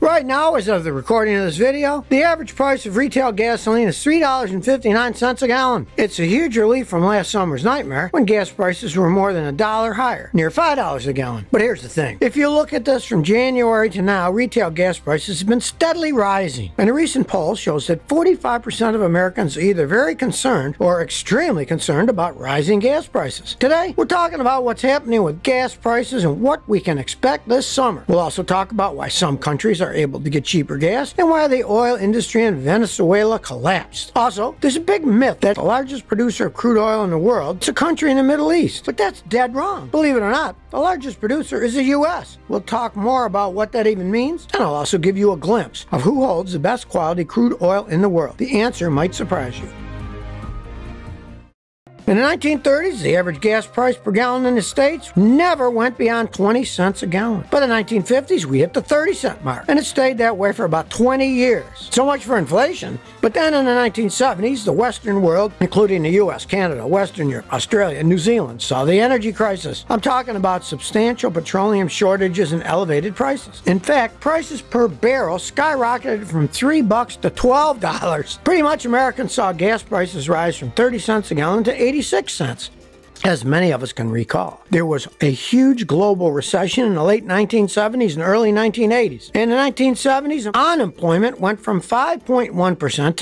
Right now, as of the recording of this video, the average price of retail gasoline is $3.59 a gallon. It's a huge relief from last summer's nightmare when gas prices were more than $1 higher, near $5 a gallon. But here's the thing. If you look at this from January to now, retail gas prices have been steadily rising. And a recent poll shows that 45% of Americans are either very concerned or extremely concerned about rising gas prices. Today, we're talking about what's happening with gas prices and what we can expect this summer. We'll also talk about why some countries are able to get cheaper gas and why the oil industry in Venezuela collapsed. Also, there's a big myth that the largest producer of crude oil in the world is a country in the Middle East, but that's dead wrong. Believe it or not, the largest producer is the U.S. We'll talk more about what that even means, and I'll also give you a glimpse of who holds the best quality crude oil in the world. The answer might surprise you. In the 1930s, the average gas price per gallon in the States never went beyond 20 cents a gallon. By the 1950s, we hit the 30-cent mark, and it stayed that way for about 20 years. So much for inflation. But then in the 1970s, the Western world, including the U.S., Canada, Western Europe, Australia, and New Zealand, saw the energy crisis. I'm talking about substantial petroleum shortages and elevated prices. In fact, prices per barrel skyrocketed from $3 to $12. Pretty much Americans saw gas prices rise from 30 cents a gallon to 86 cents, as many of us can recall. There was a huge global recession in the late 1970s and early 1980s. In the 1970s, unemployment went from 5.1% to 9%.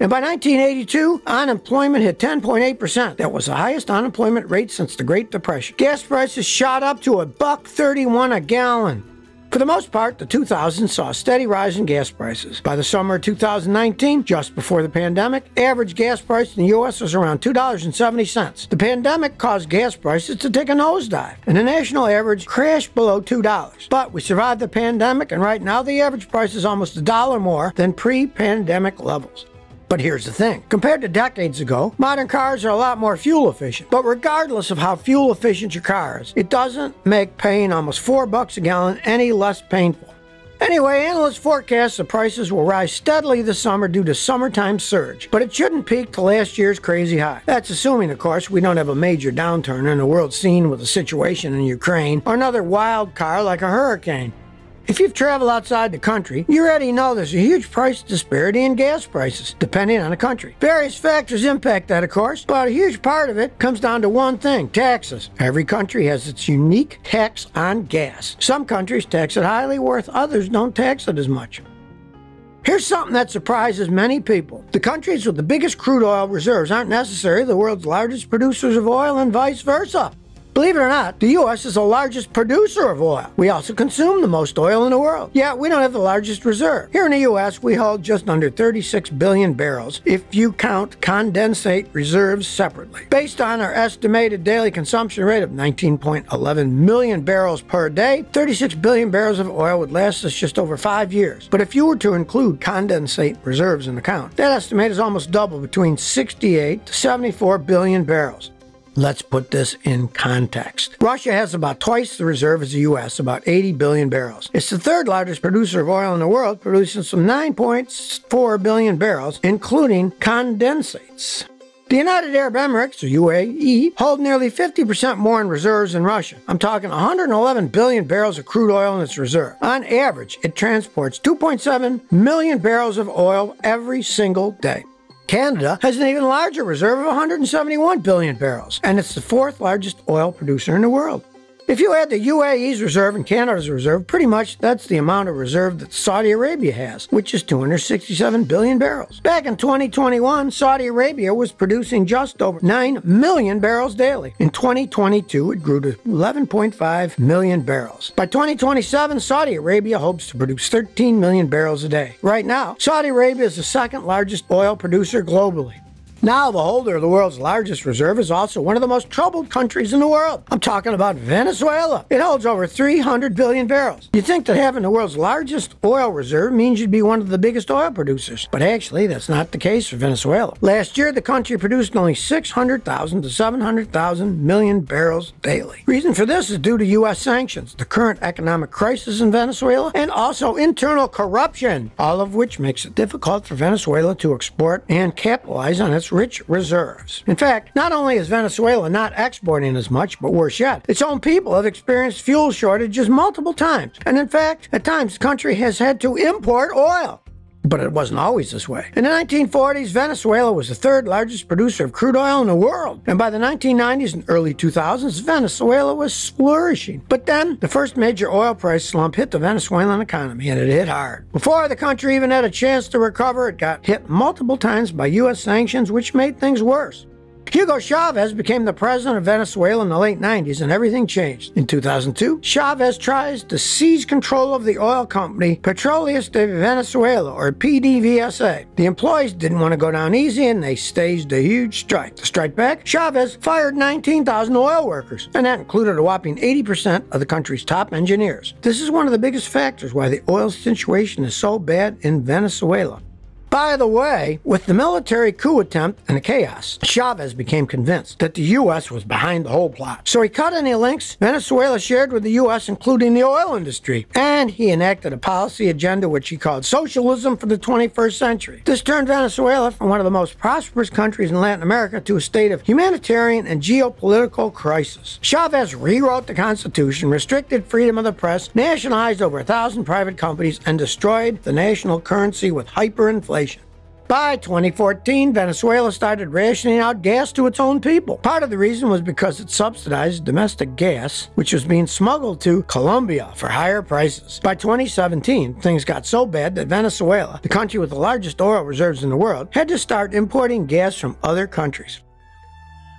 And by 1982, unemployment hit 10.8%. That was the highest unemployment rate since the Great Depression. Gas prices shot up to $1.31 a gallon. For the most part, the 2000s saw a steady rise in gas prices. By the summer of 2019, just before the pandemic, average gas price in the U.S. was around $2.70. The pandemic caused gas prices to take a nosedive, and the national average crashed below $2. But we survived the pandemic, and right now the average price is almost $1 more than pre-pandemic levels. But here's the thing. Compared to decades ago, modern cars are a lot more fuel efficient. But regardless of how fuel efficient your car is, it doesn't make paying almost $4 a gallon any less painful. Anyway, analysts forecast the prices will rise steadily this summer due to summertime surge, but it shouldn't peak to last year's crazy high. That's assuming, of course, we don't have a major downturn in the world scene with the situation in Ukraine or another wild card like a hurricane. If you've traveled outside the country, you already know there's a huge price disparity in gas prices, depending on the country. Various factors impact that, of course, but a huge part of it comes down to one thing: taxes. Every country has its unique tax on gas. Some countries tax it highly, whereas others don't tax it as much. Here's something that surprises many people. The countries with the biggest crude oil reserves aren't necessarily the world's largest producers of oil, and vice versa. Believe it or not, the U.S. is the largest producer of oil. We also consume the most oil in the world. Yet, we don't have the largest reserve. Here in the U.S., we hold just under 36 billion barrels, if you count condensate reserves separately. Based on our estimated daily consumption rate of 19.11 million barrels per day, 36 billion barrels of oil would last us just over 5 years. But if you were to include condensate reserves in the count, that estimate is almost double, between 68 to 74 billion barrels. Let's put this in context. Russia has about twice the reserve as the U.S., about 80 billion barrels. It's the third largest producer of oil in the world, producing some 9.4 billion barrels, including condensates. The United Arab Emirates, or UAE, hold nearly 50% more in reserves than Russia. I'm talking 111 billion barrels of crude oil in its reserve. On average, it transports 2.7 million barrels of oil every single day. Canada has an even larger reserve of 171 billion barrels, and it's the fourth largest oil producer in the world. If you add the UAE's reserve and Canada's reserve, pretty much that's the amount of reserve that Saudi Arabia has, which is 267 billion barrels. Back in 2021, Saudi Arabia was producing just over 9 million barrels daily. In 2022, it grew to 11.5 million barrels. By 2027, Saudi Arabia hopes to produce 13 million barrels a day. Right now, Saudi Arabia is the second largest oil producer globally. Now, the holder of the world's largest reserve is also one of the most troubled countries in the world. I'm talking about Venezuela. It holds over 300 billion barrels. You'd think that having the world's largest oil reserve means you'd be one of the biggest oil producers, but actually that's not the case for Venezuela. Last year, the country produced only 600,000 to 700,000 million barrels daily. Reason for this is due to U.S. sanctions, the current economic crisis in Venezuela, and also internal corruption, all of which makes it difficult for Venezuela to export and capitalize on its rich reserves. In fact, not only is Venezuela not exporting as much, but worse yet, its own people have experienced fuel shortages multiple times. And in fact, at times the country has had to import oil. But it wasn't always this way. In the 1940s, Venezuela was the third largest producer of crude oil in the world. And by the 1990s and early 2000s, Venezuela was flourishing. But then, the first major oil price slump hit the Venezuelan economy, and it hit hard. Before the country even had a chance to recover, it got hit multiple times by U.S. sanctions, which made things worse. Hugo Chavez became the president of Venezuela in the late 90s, and everything changed. In 2002, Chavez tries to seize control of the oil company Petróleos de Venezuela, or PDVSA. The employees didn't want to go down easy, and they staged a huge strike. To strike back, Chavez fired 19,000 oil workers, and that included a whopping 80% of the country's top engineers. This is one of the biggest factors why the oil situation is so bad in Venezuela. By the way, with the military coup attempt and the chaos, Chavez became convinced that the U.S. was behind the whole plot. So he cut any links Venezuela shared with the U.S., including the oil industry. And he enacted a policy agenda which he called socialism for the 21st century. This turned Venezuela from one of the most prosperous countries in Latin America to a state of humanitarian and geopolitical crisis. Chavez rewrote the Constitution, restricted freedom of the press, nationalized over 1,000 private companies, and destroyed the national currency with hyperinflation. By 2014, Venezuela started rationing out gas to its own people. Part of the reason was because it subsidized domestic gas, which was being smuggled to Colombia for higher prices. By 2017, things got so bad that Venezuela, the country with the largest oil reserves in the world, had to start importing gas from other countries.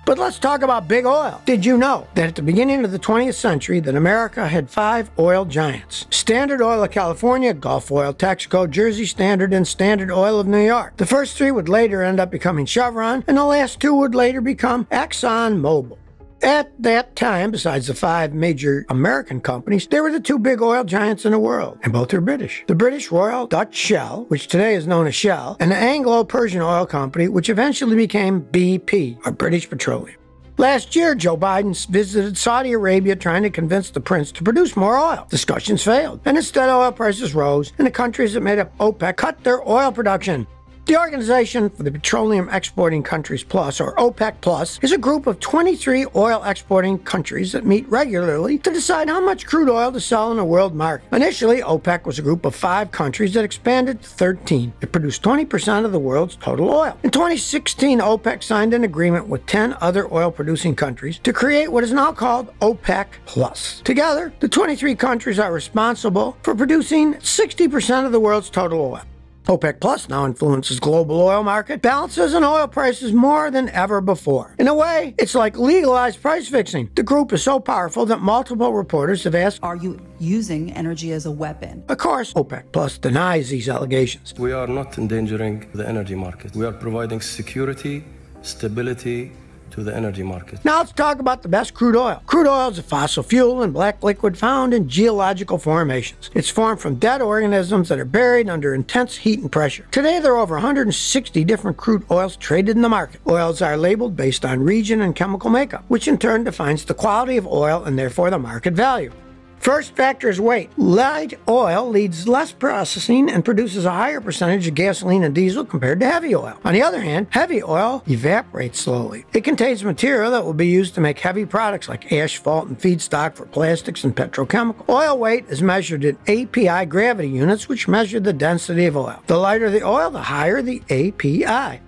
But let's talk about big oil. Did you know that at the beginning of the 20th century that America had 5 oil giants? Standard Oil of California, Gulf Oil, Texaco, Jersey Standard, and Standard Oil of New York. The first 3 would later end up becoming Chevron, and the last 2 would later become Exxon Mobil. At that time, besides the 5 major American companies, there were the 2 big oil giants in the world, and both are British. The British Royal Dutch Shell, which today is known as Shell, and the Anglo-Persian Oil Company, which eventually became BP, or British Petroleum. Last year, Joe Biden visited Saudi Arabia trying to convince the prince to produce more oil. Discussions failed, and instead oil prices rose, and the countries that made up OPEC cut their oil production. The Organization for the Petroleum Exporting Countries Plus, or OPEC Plus, is a group of 23 oil-exporting countries that meet regularly to decide how much crude oil to sell in the world market. Initially, OPEC was a group of 5 countries that expanded to 13. It produced 20% of the world's total oil. In 2016, OPEC signed an agreement with 10 other oil-producing countries to create what is now called OPEC Plus. Together, the 23 countries are responsible for producing 60% of the world's total oil. OPEC Plus now influences global oil market balances and oil prices more than ever before. In a way, it's like legalized price fixing. The group is so powerful that multiple reporters have asked, "Are you using energy as a weapon?" Of course, OPEC Plus denies these allegations. We are not endangering the energy market. We are providing security, stability, to the energy market. Now let's talk about the best crude oil. Crude oil is a fossil fuel and black liquid found in geological formations. It's formed from dead organisms that are buried under intense heat and pressure. Today there are over 160 different crude oils traded in the market. Oils are labeled based on region and chemical makeup, which in turn defines the quality of oil and therefore the market value. First factor is weight. Light oil needs less processing and produces a higher percentage of gasoline and diesel compared to heavy oil. On the other hand, heavy oil evaporates slowly. It contains material that will be used to make heavy products like asphalt and feedstock for plastics and petrochemicals. Oil weight is measured in API gravity units, which measure the density of oil. The lighter the oil, the higher the API.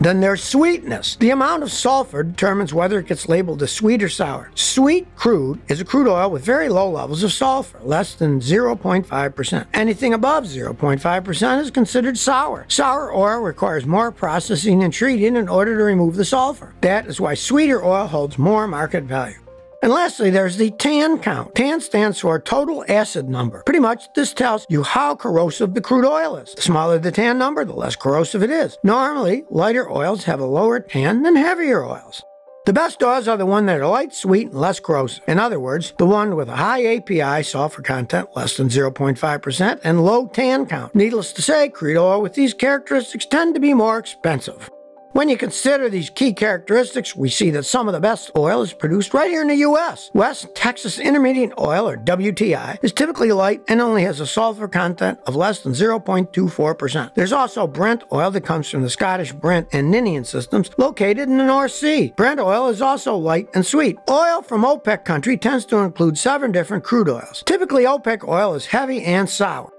Then there's sweetness. The amount of sulfur determines whether it gets labeled as sweet or sour. Sweet crude is a crude oil with very low levels of sulfur, less than 0.5%. Anything above 0.5% is considered sour. Sour oil requires more processing and treating in order to remove the sulfur. That is why sweeter oil holds more market value. And lastly, there's the TAN count. TAN stands for total acid number. Pretty much, this tells you how corrosive the crude oil is. The smaller the TAN number, the less corrosive it is. Normally, lighter oils have a lower TAN than heavier oils. The best oils are the ones that are light, sweet, and less corrosive. In other words, the one with a high API sulfur content, less than 0.5%, and low TAN count. Needless to say, crude oil with these characteristics tend to be more expensive. When you consider these key characteristics, we see that some of the best oil is produced right here in the U.S. West Texas Intermediate Oil, or WTI, is typically light and only has a sulfur content of less than 0.24%. There's also Brent oil that comes from the Scottish Brent and Ninian systems located in the North Sea. Brent oil is also light and sweet. Oil from OPEC country tends to include 7 different crude oils. Typically, OPEC oil is heavy and sour.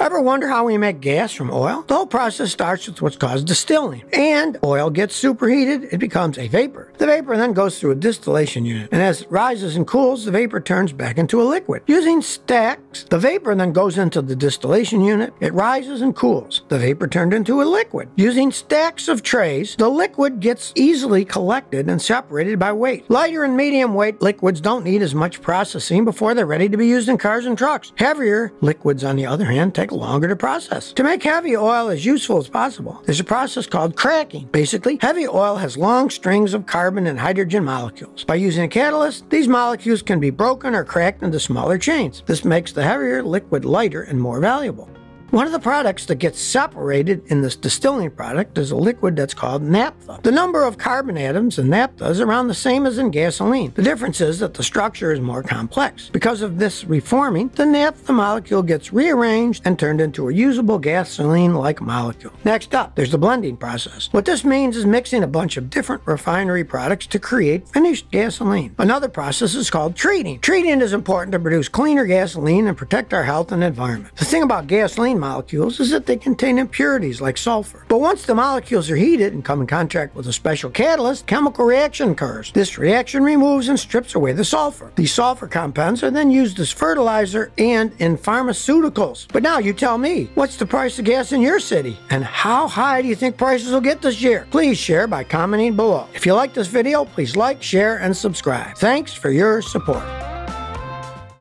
Ever wonder how we make gas from oil? The whole process starts with what's called distilling, and oil gets superheated, it becomes a vapor. The vapor then goes through a distillation unit, and as it rises and cools, the vapor turns back into a liquid. Using stacks, the vapor then goes into the distillation unit, it rises and cools, the vapor turned into a liquid. Using stacks of trays, the liquid gets easily collected and separated by weight. Lighter and medium weight liquids don't need as much processing before they're ready to be used in cars and trucks. Heavier liquids, on the other hand, take longer to process. To make heavy oil as useful as possible, there's a process called cracking. Basically, heavy oil has long strings of carbon and hydrogen molecules. By using a catalyst, these molecules can be broken or cracked into smaller chains. This makes the heavier liquid lighter and more valuable. One of the products that gets separated in this distilling product is a liquid that's called naphtha. The number of carbon atoms in naphtha is around the same as in gasoline. The difference is that the structure is more complex. Because of this reforming, the naphtha molecule gets rearranged and turned into a usable gasoline-like molecule. Next up, there's the blending process. What this means is mixing a bunch of different refinery products to create finished gasoline. Another process is called treating. Treating is important to produce cleaner gasoline and protect our health and environment. The thing about gasoline molecules is that they contain impurities like sulfur. But once the molecules are heated and come in contact with a special catalyst, chemical reaction occurs. This reaction removes and strips away the sulfur. These sulfur compounds are then used as fertilizer and in pharmaceuticals. But now you tell me, what's the price of gas in your city? And how high do you think prices will get this year? Please share by commenting below. If you like this video, please like, share, and subscribe. Thanks for your support.